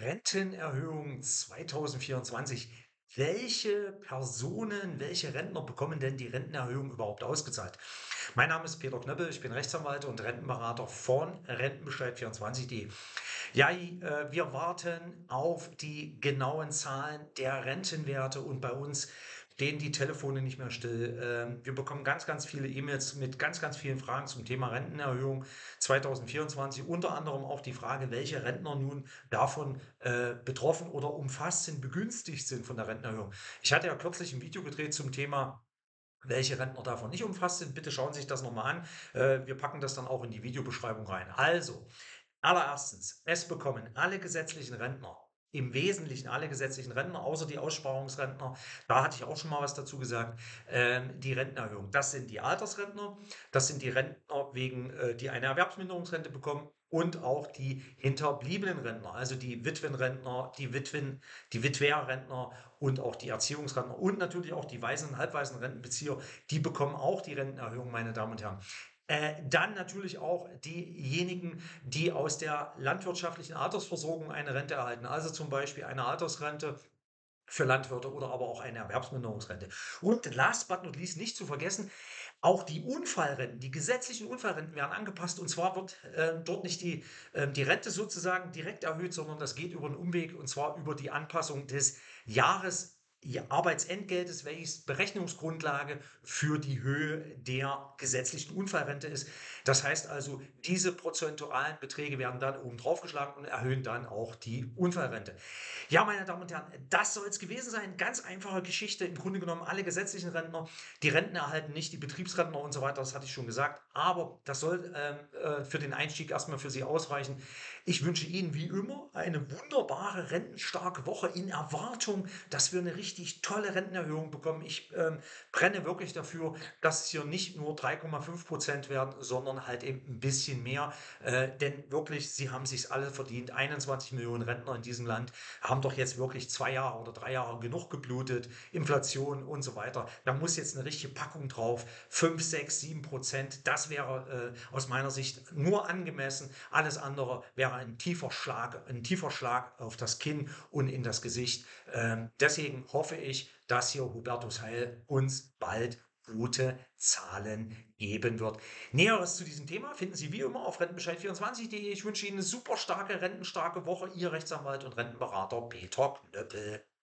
Rentenerhöhung 2024. Welche Personen, welche Rentner bekommen denn die Rentenerhöhung überhaupt ausgezahlt? Mein Name ist Peter Knöppel, ich bin Rechtsanwalt und Rentenberater von Rentenbescheid24.de. Ja, wir warten auf die genauen Zahlen der Rentenwerte und bei uns stehen die Telefone nicht mehr still. Wir bekommen ganz, ganz viele E-Mails mit ganz, ganz vielen Fragen zum Thema Rentenerhöhung 2024. Unter anderem auch die Frage, welche Rentner nun davon betroffen oder umfasst sind, begünstigt sind von der Rentenerhöhung. Ich hatte ja kürzlich ein Video gedreht zum Thema, welche Rentner davon nicht umfasst sind. Bitte schauen Sie sich das nochmal an. Wir packen das dann auch in die Videobeschreibung rein. Also, allererstens, es bekommen alle gesetzlichen Rentner, im Wesentlichen alle gesetzlichen Rentner, außer die Aussparungsrentner, da hatte ich auch schon mal was dazu gesagt, die Rentenerhöhung. Das sind die Altersrentner, das sind die Rentner, die eine Erwerbsminderungsrente bekommen und auch die hinterbliebenen Rentner, also die Witwenrentner, die Witwerrentner und auch die Erziehungsrentner und natürlich auch die Waisen- und halbwaisen Rentenbezieher, die bekommen auch die Rentenerhöhung, meine Damen und Herren. Dann natürlich auch diejenigen, die aus der landwirtschaftlichen Altersversorgung eine Rente erhalten, also zum Beispiel eine Altersrente für Landwirte oder aber auch eine Erwerbsminderungsrente. Und last but not least nicht zu vergessen, auch die Unfallrenten, die gesetzlichen Unfallrenten werden angepasst und zwar wird dort nicht die Rente sozusagen direkt erhöht, sondern das geht über einen Umweg und zwar über die Anpassung des Jahres. Ihr Arbeitsentgelt ist, welches Berechnungsgrundlage für die Höhe der gesetzlichen Unfallrente ist. Das heißt also, diese prozentualen Beträge werden dann oben draufgeschlagen und erhöhen dann auch die Unfallrente. Ja, meine Damen und Herren, das soll es gewesen sein. Ganz einfache Geschichte. Im Grunde genommen alle gesetzlichen Rentner, die Renten erhalten nicht, die Betriebsrentner und so weiter, das hatte ich schon gesagt. Aber das soll für den Einstieg erstmal für Sie ausreichen. Ich wünsche Ihnen wie immer eine wunderbare, rentenstarke Woche in Erwartung, dass wir eine richtig tolle Rentenerhöhung bekommen. Ich brenne wirklich dafür, dass es hier nicht nur 3,5% werden, sondern halt eben ein bisschen mehr. Denn wirklich, sie haben es sich alle verdient. 21 Millionen Rentner in diesem Land haben doch jetzt wirklich 2 Jahre oder 3 Jahre genug geblutet. Inflation und so weiter. Da muss jetzt eine richtige Packung drauf. 5, 6, 7%. Das wäre aus meiner Sicht nur angemessen. Alles andere wäre ein tiefer Schlag auf das Kinn und in das Gesicht. Deswegen hoffe ich, dass hier Hubertus Heil uns bald gute Zahlen geben wird. Näheres zu diesem Thema finden Sie wie immer auf Rentenbescheid24.de. Ich wünsche Ihnen eine super starke, rentenstarke Woche. Ihr Rechtsanwalt und Rentenberater Peter Knöppel.